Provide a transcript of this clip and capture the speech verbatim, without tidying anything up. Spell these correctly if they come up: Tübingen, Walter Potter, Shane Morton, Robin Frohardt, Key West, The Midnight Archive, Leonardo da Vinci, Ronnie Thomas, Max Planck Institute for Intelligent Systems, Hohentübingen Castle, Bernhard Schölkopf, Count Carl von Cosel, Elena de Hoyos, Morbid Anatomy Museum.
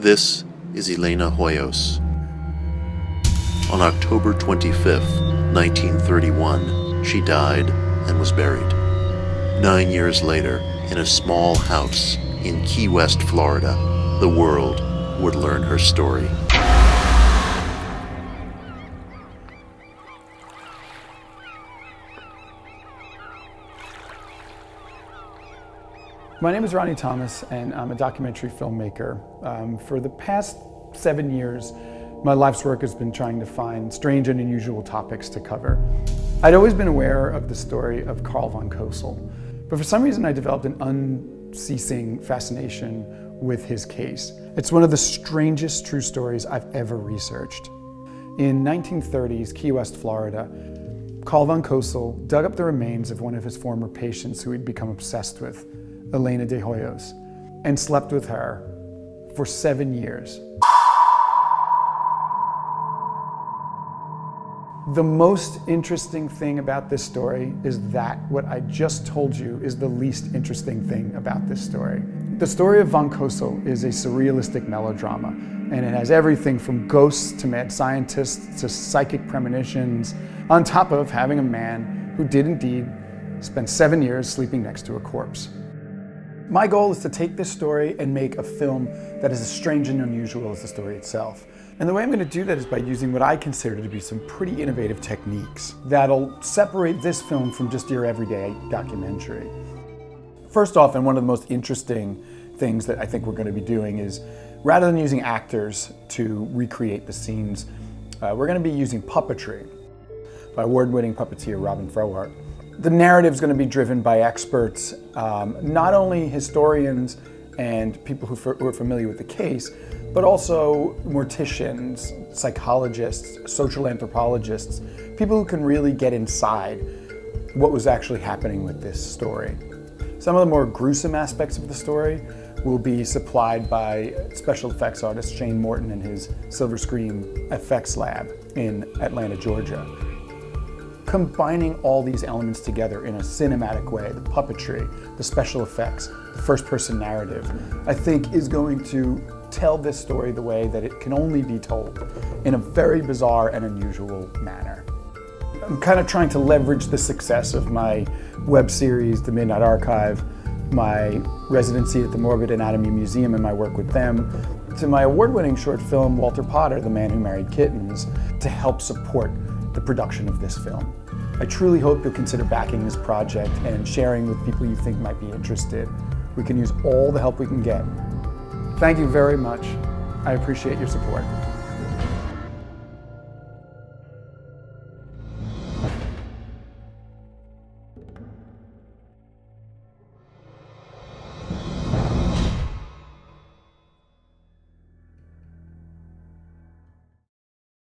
This is Elena Hoyos. On October twenty-fifth, nineteen thirty-one, she died and was buried. Nine years later, in a small house in Key West, Florida, the world would learn her story. My name is Ronnie Thomas, and I'm a documentary filmmaker. Um, for the past seven years, my life's work has been trying to find strange and unusual topics to cover. I'd always been aware of the story of Carl von Cosel, but for some reason I developed an unceasing fascination with his case. It's one of the strangest true stories I've ever researched. In nineteen thirties, Key West, Florida, Carl von Cosel dug up the remains of one of his former patients who he'd become obsessed with, Elena de Hoyos, and slept with her for seven years. The most interesting thing about this story is that what I just told you is the least interesting thing about this story. The story of von Cosel is a surrealistic melodrama, and it has everything from ghosts to mad scientists to psychic premonitions, on top of having a man who did indeed spend seven years sleeping next to a corpse. My goal is to take this story and make a film that is as strange and unusual as the story itself. And the way I'm going to do that is by using what I consider to be some pretty innovative techniques that'll separate this film from just your everyday documentary. First off, and one of the most interesting things that I think we're going to be doing is, rather than using actors to recreate the scenes, uh, we're going to be using puppetry by award-winning puppeteer Robin Frohardt. The narrative is going to be driven by experts, um, not only historians and people who, who are familiar with the case, but also morticians, psychologists, social anthropologists, people who can really get inside what was actually happening with this story. Some of the more gruesome aspects of the story will be supplied by special effects artist Shane Morton and his Silver Screen Effects Lab in Atlanta, Georgia. Combining all these elements together in a cinematic way, the puppetry, the special effects, the first-person narrative, I think is going to tell this story the way that it can only be told, in a very bizarre and unusual manner. I'm kind of trying to leverage the success of my web series, The Midnight Archive, my residency at the Morbid Anatomy Museum and my work with them, to my award-winning short film, Walter Potter, The Man Who Married Kittens, to help support the production of this film. I truly hope you'll consider backing this project and sharing with people you think might be interested. We can use all the help we can get. Thank you very much. I appreciate your support.